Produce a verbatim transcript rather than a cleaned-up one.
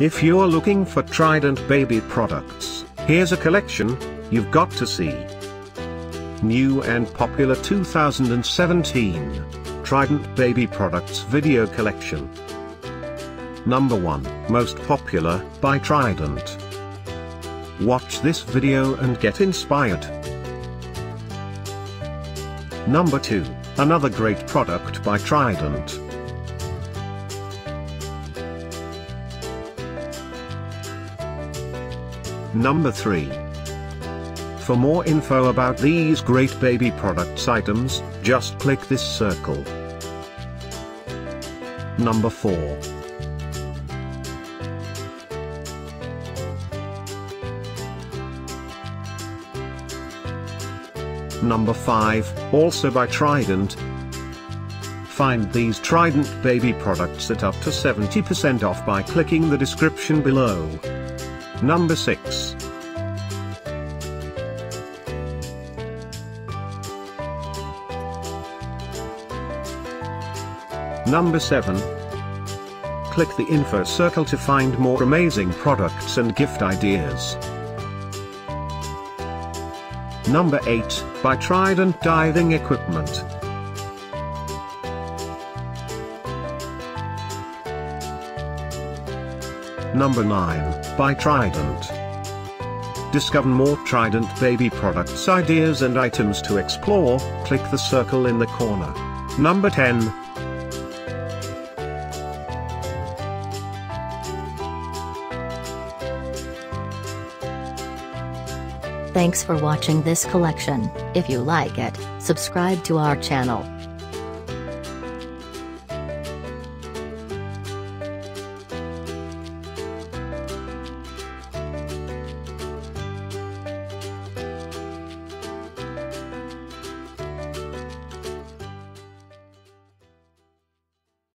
If you're looking for Trident baby products, here's a collection you've got to see. New and popular two thousand seventeen Trident baby products video collection. Number one, most popular by Trident. Watch this video and get inspired. Number two, another great product by Trident. Number three. For more info about these great baby products items, just click this circle. Number four. Number five, also by Trident. Find these Trident baby products at up to seventy percent off by clicking the description below. Number six. Number seven. Click the info circle to find more amazing products and gift ideas. Number eight, by Trident diving equipment. Number nine, by Trident. Discover more Trident baby products ideas and items to explore, click the circle in the corner. Number ten. Thanks for watching this collection. If you like it, subscribe to our channel.